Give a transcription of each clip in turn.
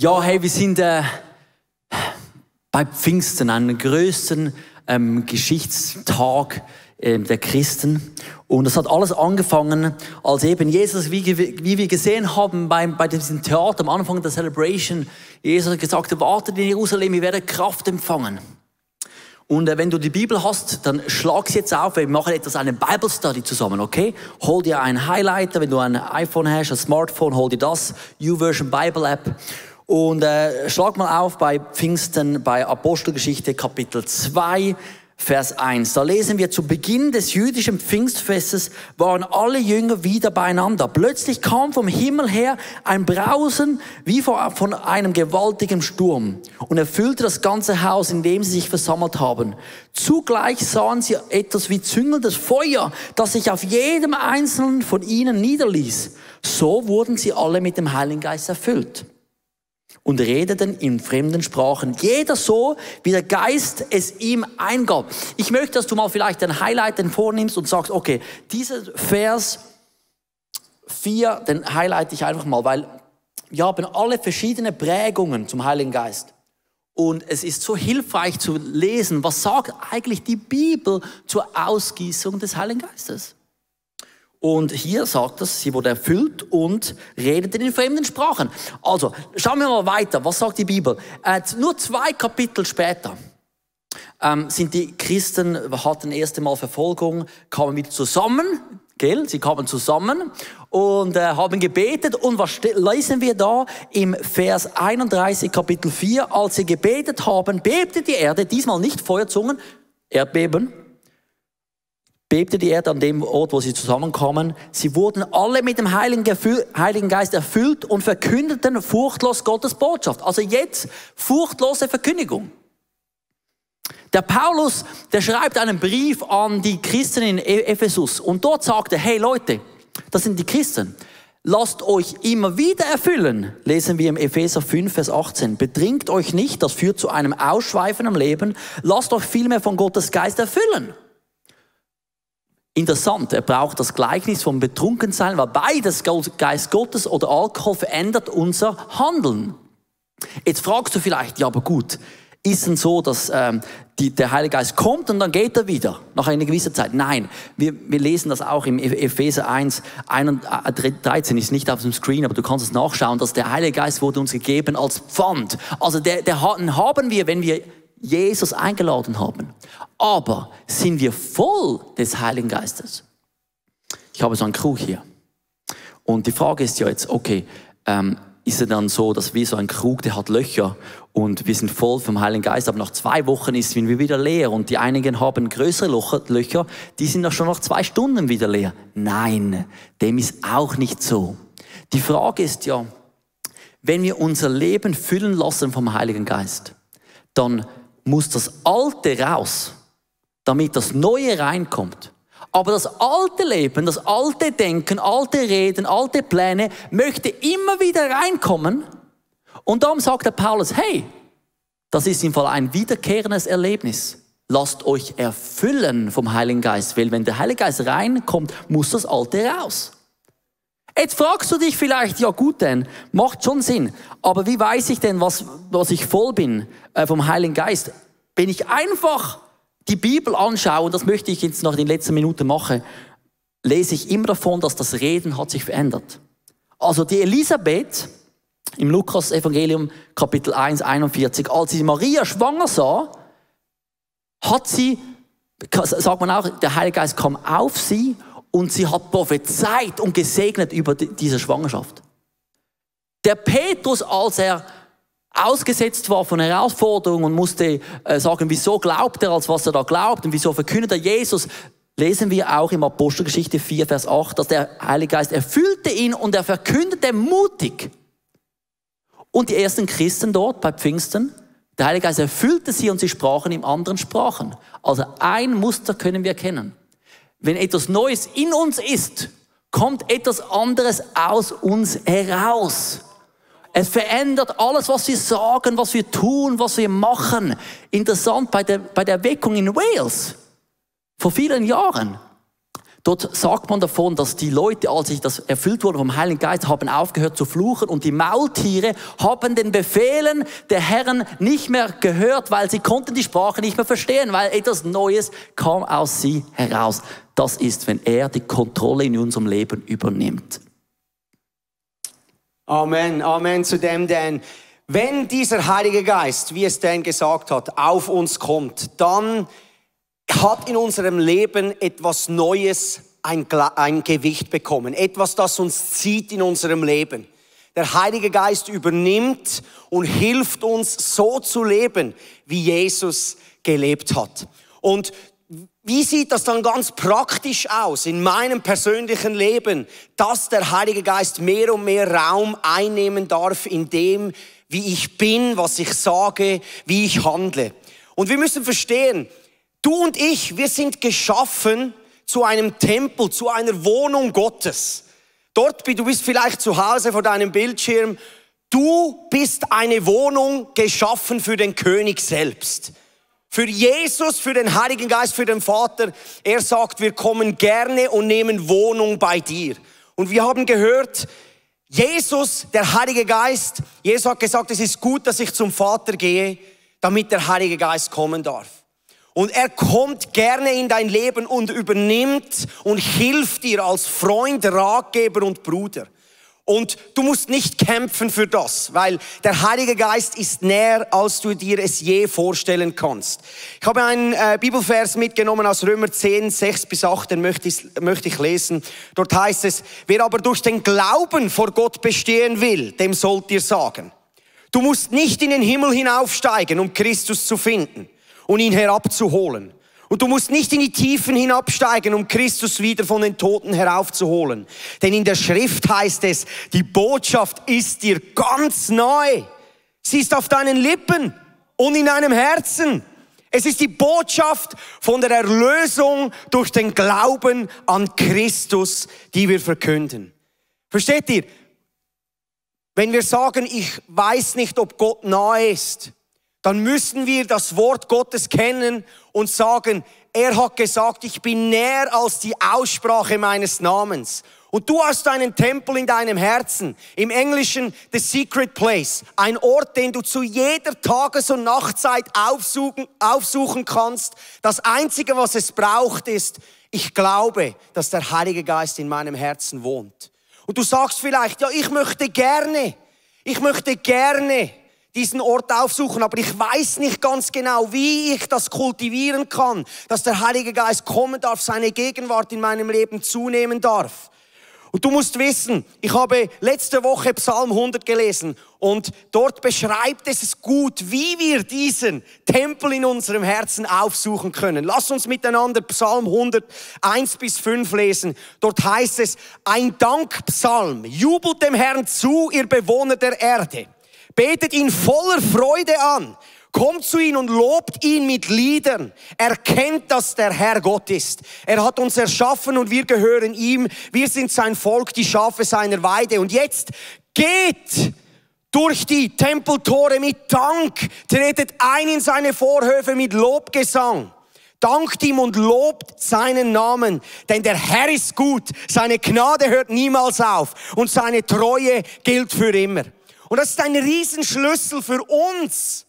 Ja, hey, wir sind bei Pfingsten, an dem grössten Geschichtstag der Christen. Und das hat alles angefangen, als eben Jesus, wie wir gesehen haben, bei diesem Theater am Anfang der Celebration, Jesus hat gesagt, wartet in Jerusalem, ihr werdet Kraft empfangen. Und wenn du die Bibel hast, dann schlag sie jetzt auf. Wir machen etwas, eine Bible Study zusammen, okay? Hol dir einen Highlighter, wenn du ein iPhone hast, ein Smartphone, hol dir das, YouVersion Bible App. Und schlag mal auf bei Pfingsten, bei Apostelgeschichte Kapitel 2, Vers 1. Da lesen wir, zu Beginn des jüdischen Pfingstfestes waren alle Jünger wieder beieinander. Plötzlich kam vom Himmel her ein Brausen wie von einem gewaltigen Sturm und erfüllte das ganze Haus, in dem sie sich versammelt haben. Zugleich sahen sie etwas wie züngelndes Feuer, das sich auf jedem einzelnen von ihnen niederließ. So wurden sie alle mit dem Heiligen Geist erfüllt und redeten in fremden Sprachen, jeder so, wie der Geist es ihm eingab. Ich möchte, dass du mal vielleicht ein Highlight vornimmst und sagst, okay, dieser Vers 4, den highlight ich einfach mal, weil wir haben alle verschiedene Prägungen zum Heiligen Geist. Und es ist so hilfreich zu lesen, was sagt eigentlich die Bibel zur Ausgießung des Heiligen Geistes. Und hier sagt es, sie wurde erfüllt und redete in fremden Sprachen. Also, schauen wir mal weiter. Was sagt die Bibel? Nur 2 Kapitel später sind die Christen, hatten das erste Mal Verfolgung, kamen wieder zusammen, gell? Sie kamen zusammen und haben gebetet. Und was lesen wir da im Vers 31, Kapitel 4? Als sie gebetet haben, bebte die Erde, diesmal nicht Feuerzungen, Erdbeben, bebte die Erde an dem Ort, wo sie zusammenkamen. Sie wurden alle mit dem Heiligen Geist erfüllt und verkündeten furchtlos Gottes Botschaft. Also jetzt furchtlose Verkündigung. Der Paulus, der schreibt einen Brief an die Christen in Ephesus. Und dort sagt er, hey Leute, das sind die Christen. Lasst euch immer wieder erfüllen, lesen wir im Epheser 5, Vers 18. Betrinkt euch nicht, das führt zu einem ausschweifenden Leben. Lasst euch vielmehr von Gottes Geist erfüllen. Interessant, er braucht das Gleichnis vom Betrunkensein, weil beides, Geist Gottes oder Alkohol, verändert unser Handeln. Jetzt fragst du vielleicht, ja aber gut, ist es denn so, dass der Heilige Geist kommt und dann geht er wieder, nach einer gewissen Zeit? Nein, wir lesen das auch im Epheser 1, 13, ist nicht auf dem Screen, aber du kannst es nachschauen, dass der Heilige Geist wurde uns gegeben als Pfand. Also den haben wir, wenn wir Jesus eingeladen haben. Aber sind wir voll des Heiligen Geistes? Ich habe so einen Krug hier. Und die Frage ist ja jetzt, okay, ist es dann so, dass wir so einen Krug, der hat Löcher und wir sind voll vom Heiligen Geist, aber nach 2 Wochen sind wir wieder leer und die einigen haben größere Löcher, die sind doch schon nach 2 Stunden wieder leer. Nein, dem ist auch nicht so. Die Frage ist ja, wenn wir unser Leben füllen lassen vom Heiligen Geist, dann muss das Alte raus, damit das Neue reinkommt. Aber das alte Leben, das alte Denken, alte Reden, alte Pläne möchte immer wieder reinkommen. Und darum sagt der Paulus, hey, das ist im Fall ein wiederkehrendes Erlebnis. Lasst euch erfüllen vom Heiligen Geist, weil wenn der Heilige Geist reinkommt, muss das Alte raus. Jetzt fragst du dich vielleicht, ja gut denn, macht schon Sinn, aber wie weiß ich denn, was ich voll bin vom Heiligen Geist? Wenn ich einfach die Bibel anschaue, und das möchte ich jetzt noch in den letzten Minuten machen, lese ich immer davon, dass das Reden hat sich verändert. Also die Elisabeth im Lukas-Evangelium Kapitel 1, 41, als sie Maria schwanger sah, hat sie, sagt man auch, der Heilige Geist kam auf sie, und sie hat prophezeit und gesegnet über diese Schwangerschaft. Der Petrus, als er ausgesetzt war von Herausforderungen und musste sagen, wieso glaubt er, als was er da glaubt und wieso verkündet er Jesus, lesen wir auch im Apostelgeschichte 4, Vers 8, dass der Heilige Geist erfüllte ihn und er verkündete mutig. Und die ersten Christen dort bei Pfingsten, der Heilige Geist erfüllte sie und sie sprachen in anderen Sprachen. Also ein Muster können wir erkennen. Wenn etwas Neues in uns ist, kommt etwas anderes aus uns heraus. Es verändert alles, was wir sagen, was wir tun, was wir machen. Interessant, bei der Erweckung in Wales, vor vielen Jahren, Dort sagt man davon, dass die Leute, als sie das erfüllt wurden vom Heiligen Geist, haben aufgehört zu fluchen und die Maultiere haben den Befehlen der Herren nicht mehr gehört, weil sie konnten die Sprache nicht mehr verstehen, weil etwas Neues kam aus sie heraus. Das ist, wenn er die Kontrolle in unserem Leben übernimmt. Amen, Amen zu dem denn. Wenn dieser Heilige Geist, wie es Dan gesagt hat, auf uns kommt, dann hat in unserem Leben etwas Neues, ein Gewicht bekommen. Etwas, das uns zieht in unserem Leben. Der Heilige Geist übernimmt und hilft uns, so zu leben, wie Jesus gelebt hat. Und wie sieht das dann ganz praktisch aus in meinem persönlichen Leben, dass der Heilige Geist mehr und mehr Raum einnehmen darf in dem, wie ich bin, was ich sage, wie ich handle. Und wir müssen verstehen, du und ich, wir sind geschaffen zu einem Tempel, zu einer Wohnung Gottes. Dort, du bist vielleicht zu Hause vor deinem Bildschirm, du bist eine Wohnung geschaffen für den König selbst. Für Jesus, für den Heiligen Geist, für den Vater. Er sagt, wir kommen gerne und nehmen Wohnung bei dir. Und wir haben gehört, Jesus, der Heilige Geist, Jesus hat gesagt, es ist gut, dass ich zum Vater gehe, damit der Heilige Geist kommen darf. Und er kommt gerne in dein Leben und übernimmt und hilft dir als Freund, Ratgeber und Bruder. Und du musst nicht kämpfen für das, weil der Heilige Geist ist näher, als du dir es je vorstellen kannst. Ich habe einen Bibelvers mitgenommen aus Römer 10, 6-8, den möchte ich lesen. Dort heißt es, wer aber durch den Glauben vor Gott bestehen will, dem sollt ihr sagen. Du musst nicht in den Himmel hinaufsteigen, um Christus zu finden und ihn herabzuholen. Und du musst nicht in die Tiefen hinabsteigen, um Christus wieder von den Toten heraufzuholen. Denn in der Schrift heißt es, die Botschaft ist dir ganz neu. Sie ist auf deinen Lippen und in deinem Herzen. Es ist die Botschaft von der Erlösung durch den Glauben an Christus, die wir verkünden. Versteht ihr? Wenn wir sagen, ich weiß nicht, ob Gott nahe ist, dann müssen wir das Wort Gottes kennen und sagen, er hat gesagt, ich bin näher als die Aussprache meines Namens. Und du hast einen Tempel in deinem Herzen, im Englischen the secret place, ein Ort, den du zu jeder Tages- und Nachtzeit aufsuchen kannst. Das Einzige, was es braucht, ist, ich glaube, dass der Heilige Geist in meinem Herzen wohnt. Und du sagst vielleicht, ja, ich möchte gerne diesen Ort aufsuchen, aber ich weiß nicht ganz genau, wie ich das kultivieren kann, dass der Heilige Geist kommen darf, seine Gegenwart in meinem Leben zunehmen darf. Und du musst wissen, ich habe letzte Woche Psalm 100 gelesen und dort beschreibt es gut, wie wir diesen Tempel in unserem Herzen aufsuchen können. Lass uns miteinander Psalm 100, 1-5 lesen. Dort heißt es, ein Dankpsalm, jubelt dem Herrn zu, ihr Bewohner der Erde. Betet ihn voller Freude an, kommt zu ihm und lobt ihn mit Liedern. Erkennt, dass der Herr Gott ist. Er hat uns erschaffen und wir gehören ihm. Wir sind sein Volk, die Schafe seiner Weide. Und jetzt geht durch die Tempeltore mit Dank, tretet ein in seine Vorhöfe mit Lobgesang. Dankt ihm und lobt seinen Namen, denn der Herr ist gut, seine Gnade hört niemals auf und seine Treue gilt für immer. Und das ist ein Riesenschlüssel für uns.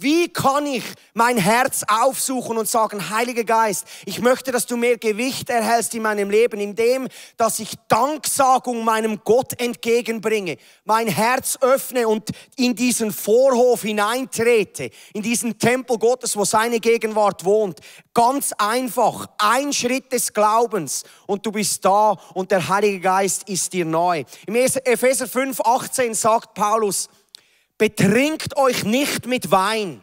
Wie kann ich mein Herz aufsuchen und sagen, Heiliger Geist, ich möchte, dass du mehr Gewicht erhältst in meinem Leben, indem, dass ich Danksagung meinem Gott entgegenbringe, mein Herz öffne und in diesen Vorhof hineintrete, in diesen Tempel Gottes, wo seine Gegenwart wohnt. Ganz einfach, ein Schritt des Glaubens und du bist da und der Heilige Geist ist dir neu. Im Epheser 5,18 sagt Paulus, betrinkt euch nicht mit Wein,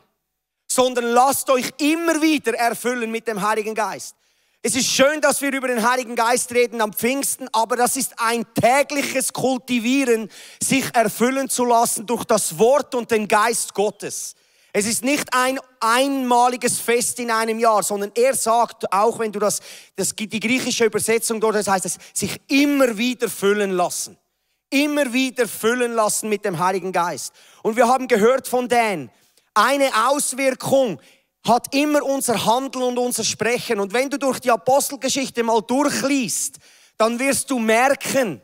sondern lasst euch immer wieder erfüllen mit dem Heiligen Geist. Es ist schön, dass wir über den Heiligen Geist reden am Pfingsten, aber das ist ein tägliches Kultivieren, sich erfüllen zu lassen durch das Wort und den Geist Gottes. Es ist nicht ein einmaliges Fest in einem Jahr, sondern er sagt, auch wenn du die griechische Übersetzung dort hast, heißt es, sich immer wieder füllen lassen. Immer wieder füllen lassen mit dem Heiligen Geist. Und wir haben gehört von Dan, eine Auswirkung hat immer unser Handeln und unser Sprechen. Und wenn du durch die Apostelgeschichte mal durchliest, dann wirst du merken,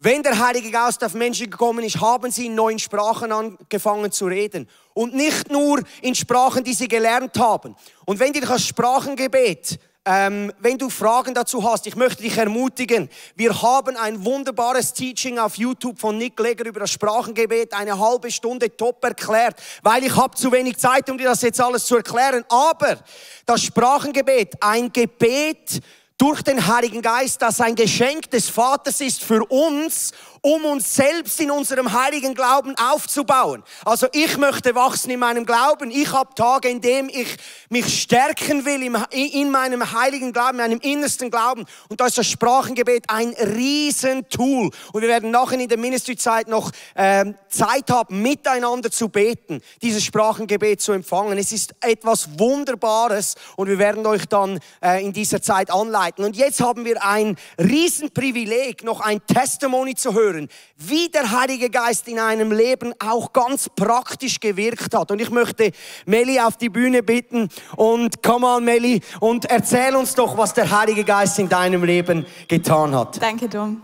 wenn der Heilige Geist auf Menschen gekommen ist, haben sie in neuen Sprachen angefangen zu reden. Und nicht nur in Sprachen, die sie gelernt haben. Und wenn dir das Sprachengebet, wenn du Fragen dazu hast, ich möchte dich ermutigen, wir haben ein wunderbares Teaching auf YouTube von Nick Leger über das Sprachengebet, eine halbe Stunde top erklärt, weil ich habe zu wenig Zeit, um dir das jetzt alles zu erklären. Aber das Sprachengebet, ein Gebet durch den Heiligen Geist, das ein Geschenk des Vaters ist für uns, um uns selbst in unserem heiligen Glauben aufzubauen. Also ich möchte wachsen in meinem Glauben. Ich habe Tage, in denen ich mich stärken will in meinem heiligen Glauben, in meinem innersten Glauben. Und da ist das Sprachengebet ein Riesentool. Und wir werden nachher in der Ministry-Zeit noch Zeit haben, miteinander zu beten, dieses Sprachengebet zu empfangen. Es ist etwas Wunderbares und wir werden euch dann in dieser Zeit anleiten. Und jetzt haben wir ein Riesenprivileg, noch ein Testimony zu hören, wie der Heilige Geist in einem Leben auch ganz praktisch gewirkt hat. Und ich möchte Meli auf die Bühne bitten und komm mal, Meli, und erzähl uns doch, was der Heilige Geist in deinem Leben getan hat. Danke, Dom.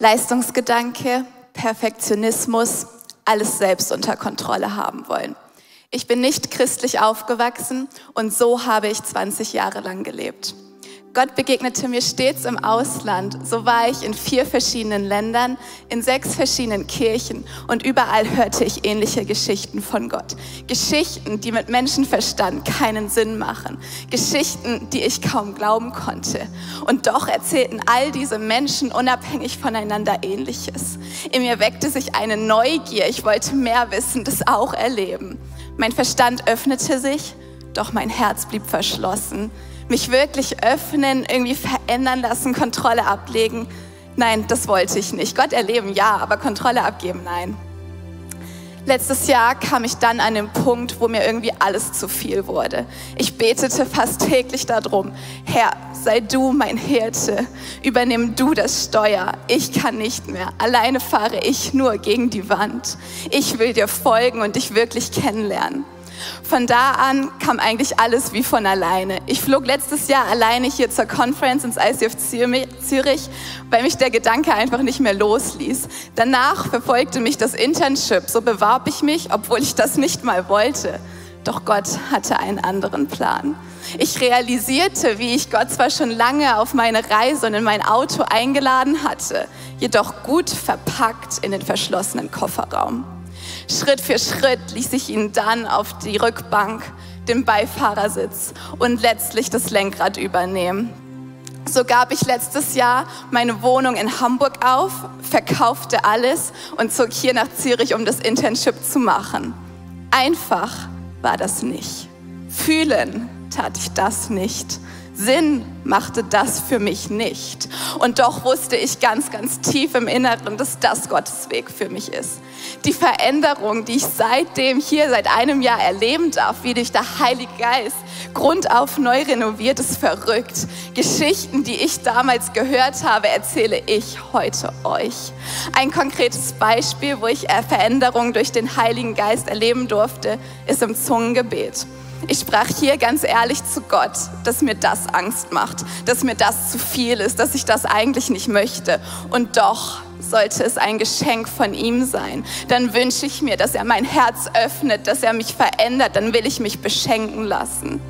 Leistungsgedanke, Perfektionismus, alles selbst unter Kontrolle haben wollen. Ich bin nicht christlich aufgewachsen und so habe ich 20 Jahre lang gelebt. Gott begegnete mir stets im Ausland. So war ich in 4 verschiedenen Ländern, in 6 verschiedenen Kirchen und überall hörte ich ähnliche Geschichten von Gott. Geschichten, die mit Menschenverstand keinen Sinn machen. Geschichten, die ich kaum glauben konnte. Und doch erzählten all diese Menschen unabhängig voneinander Ähnliches. In mir weckte sich eine Neugier. Ich wollte mehr wissen, das auch erleben. Mein Verstand öffnete sich, doch mein Herz blieb verschlossen. Mich wirklich öffnen, irgendwie verändern lassen, Kontrolle ablegen. Nein, das wollte ich nicht. Gott erleben, ja, aber Kontrolle abgeben, nein. Letztes Jahr kam ich dann an den Punkt, wo mir irgendwie alles zu viel wurde. Ich betete fast täglich darum, Herr, sei du mein Hirte, übernimm du das Steuer, ich kann nicht mehr, alleine fahre ich nur gegen die Wand. Ich will dir folgen und dich wirklich kennenlernen. Von da an kam eigentlich alles wie von alleine. Ich flog letztes Jahr alleine hier zur Conference ins ICF Zürich, weil mich der Gedanke einfach nicht mehr losließ. Danach verfolgte mich das Internship. So bewarb ich mich, obwohl ich das nicht mal wollte. Doch Gott hatte einen anderen Plan. Ich realisierte, wie ich Gott zwar schon lange auf meine Reise und in mein Auto eingeladen hatte, jedoch gut verpackt in den verschlossenen Kofferraum. Schritt für Schritt ließ ich ihn dann auf die Rückbank, den Beifahrersitz und letztlich das Lenkrad übernehmen. So gab ich letztes Jahr meine Wohnung in Hamburg auf, verkaufte alles und zog hier nach Zürich, um das Internship zu machen. Einfach war das nicht. Fühlen tat ich das nicht. Sinn machte das für mich nicht. Und doch wusste ich ganz, ganz tief im Inneren, dass das Gottes Weg für mich ist. Die Veränderung, die ich seitdem hier seit einem Jahr erleben darf, wie durch der Heilige Geist grundauf neu renoviert, ist verrückt. Geschichten, die ich damals gehört habe, erzähle ich heute euch. Ein konkretes Beispiel, wo ich Veränderung durch den Heiligen Geist erleben durfte, ist im Zungengebet. Ich sprach hier ganz ehrlich zu Gott, dass mir das Angst macht, dass mir das zu viel ist, dass ich das eigentlich nicht möchte. Und doch sollte es ein Geschenk von ihm sein. Dann wünsche ich mir, dass er mein Herz öffnet, dass er mich verändert. Dann will ich mich beschenken lassen.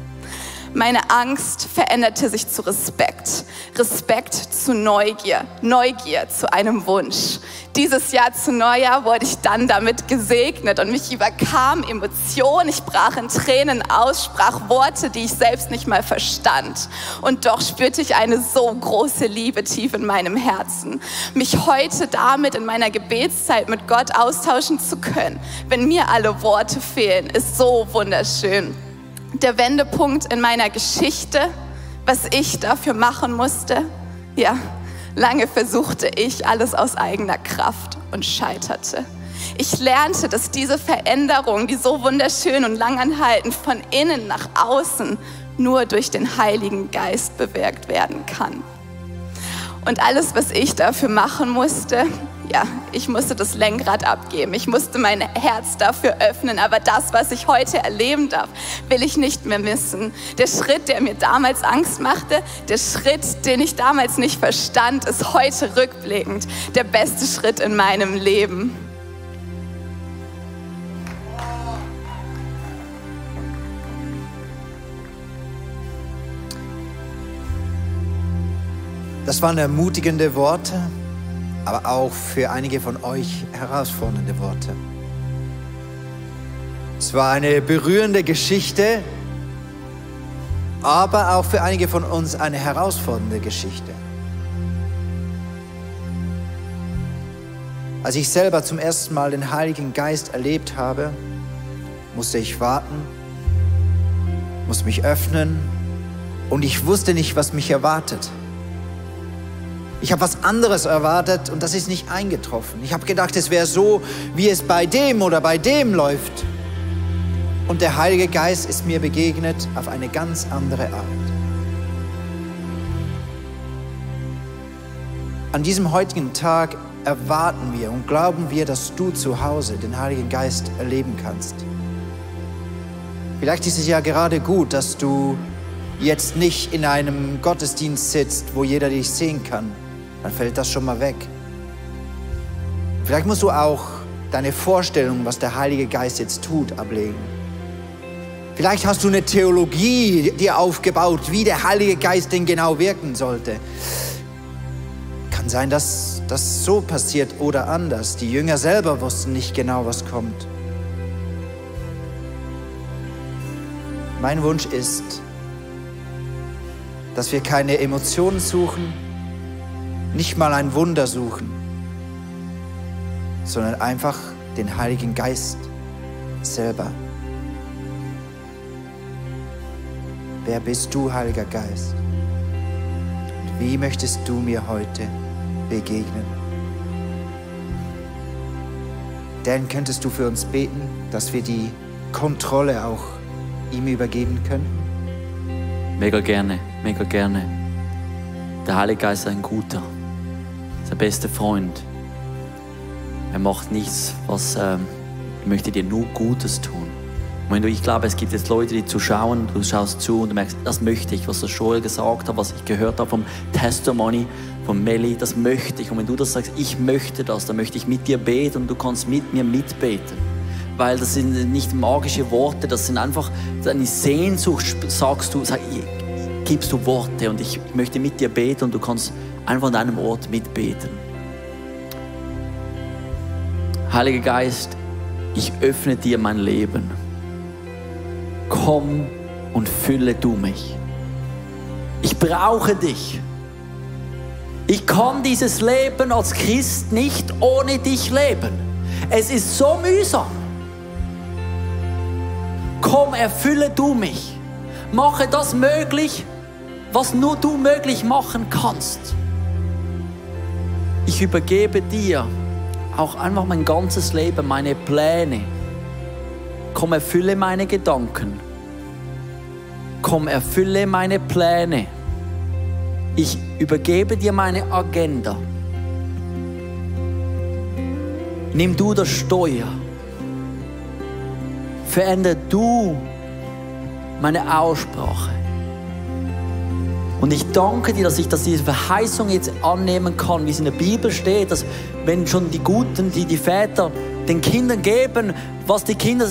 Meine Angst veränderte sich zu Respekt. Respekt zu Neugier. Neugier zu einem Wunsch. Dieses Jahr zu Neujahr wurde ich dann damit gesegnet und mich überkam Emotionen. Ich brach in Tränen aus, sprach Worte, die ich selbst nicht mal verstand. Und doch spürte ich eine so große Liebe tief in meinem Herzen. Mich heute damit in meiner Gebetszeit mit Gott austauschen zu können, wenn mir alle Worte fehlen, ist so wunderschön. Der Wendepunkt in meiner Geschichte, was ich dafür machen musste. Ja, lange versuchte ich alles aus eigener Kraft und scheiterte. Ich lernte, dass diese Veränderung, die so wunderschön und langanhaltend von innen nach außen nur durch den Heiligen Geist bewirkt werden kann. Und alles, was ich dafür machen musste, ja, ich musste das Lenkrad abgeben, ich musste mein Herz dafür öffnen, aber das, was ich heute erleben darf, will ich nicht mehr missen. Der Schritt, der mir damals Angst machte, der Schritt, den ich damals nicht verstand, ist heute rückblickend der beste Schritt in meinem Leben. Das waren ermutigende Worte, aber auch für einige von euch herausfordernde Worte. Es war eine berührende Geschichte, aber auch für einige von uns eine herausfordernde Geschichte. Als ich selber zum ersten Mal den Heiligen Geist erlebt habe, musste ich warten, musste mich öffnen und ich wusste nicht, was mich erwartet. Ich habe was anderes erwartet und das ist nicht eingetroffen. Ich habe gedacht, es wäre so, wie es bei dem oder bei dem läuft. Und der Heilige Geist ist mir begegnet auf eine ganz andere Art. An diesem heutigen Tag erwarten wir und glauben wir, dass du zu Hause den Heiligen Geist erleben kannst. Vielleicht ist es ja gerade gut, dass du jetzt nicht in einem Gottesdienst sitzt, wo jeder dich sehen kann. Dann fällt das schon mal weg. Vielleicht musst du auch deine Vorstellung, was der Heilige Geist jetzt tut, ablegen. Vielleicht hast du eine Theologie dir aufgebaut, wie der Heilige Geist denn genau wirken sollte. Kann sein, dass das so passiert oder anders. Die Jünger selber wussten nicht genau, was kommt. Mein Wunsch ist, dass wir keine Emotionen suchen, nicht mal ein Wunder suchen, sondern einfach den Heiligen Geist selber. Wer bist du, Heiliger Geist? Und wie möchtest du mir heute begegnen? Denn könntest du für uns beten, dass wir die Kontrolle auch ihm übergeben können? Mega gerne, mega gerne. Der Heilige Geist ist ein guter, ist der beste Freund. Er macht nichts, was er möchte dir nur Gutes tun. Und wenn du, ich glaube, es gibt jetzt Leute, die zuschauen, du schaust zu und du merkst, das möchte ich, was der Joel gesagt hat, was ich gehört habe vom Testimony, von Melli, das möchte ich. Und wenn du das sagst, ich möchte das, dann möchte ich mit dir beten und du kannst mit mir mitbeten. Weil das sind nicht magische Worte, das sind einfach deine Sehnsucht, sagst du, gibst du Worte und ich möchte mit dir beten und du kannst einfach an deinem Ort mitbeten. Heiliger Geist, ich öffne dir mein Leben. Komm und fülle du mich. Ich brauche dich. Ich kann dieses Leben als Christ nicht ohne dich leben. Es ist so mühsam. Komm, erfülle du mich. Mache das möglich, was nur du möglich machen kannst. Ich übergebe dir auch einfach mein ganzes Leben, meine Pläne. Komm, erfülle meine Gedanken. Komm, erfülle meine Pläne. Ich übergebe dir meine Agenda. Nimm du das Steuer. Verändere du meine Aussprache. Und ich danke dir, dass ich diese Verheißung jetzt annehmen kann, wie es in der Bibel steht, dass wenn schon die Guten, die Väter den Kindern geben, was die Kinder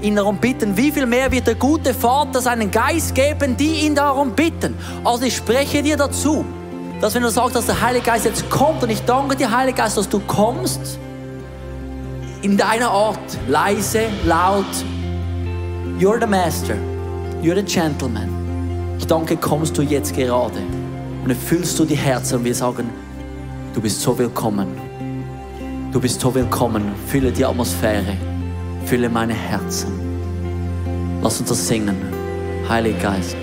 ihn darum bitten, wie viel mehr wird der gute Vater seinen Geist geben, die ihn darum bitten. Also ich spreche dir dazu, dass wenn du sagst, dass der Heilige Geist jetzt kommt, und ich danke dir, Heiliger Geist, dass du kommst, in deiner Art, leise, laut, you're the master, you're the gentleman. Ich danke, kommst du jetzt gerade und erfüllst du die Herzen und wir sagen, du bist so willkommen. Du bist so willkommen. Fülle die Atmosphäre, fülle meine Herzen. Lass uns das singen, Heiliger Geist.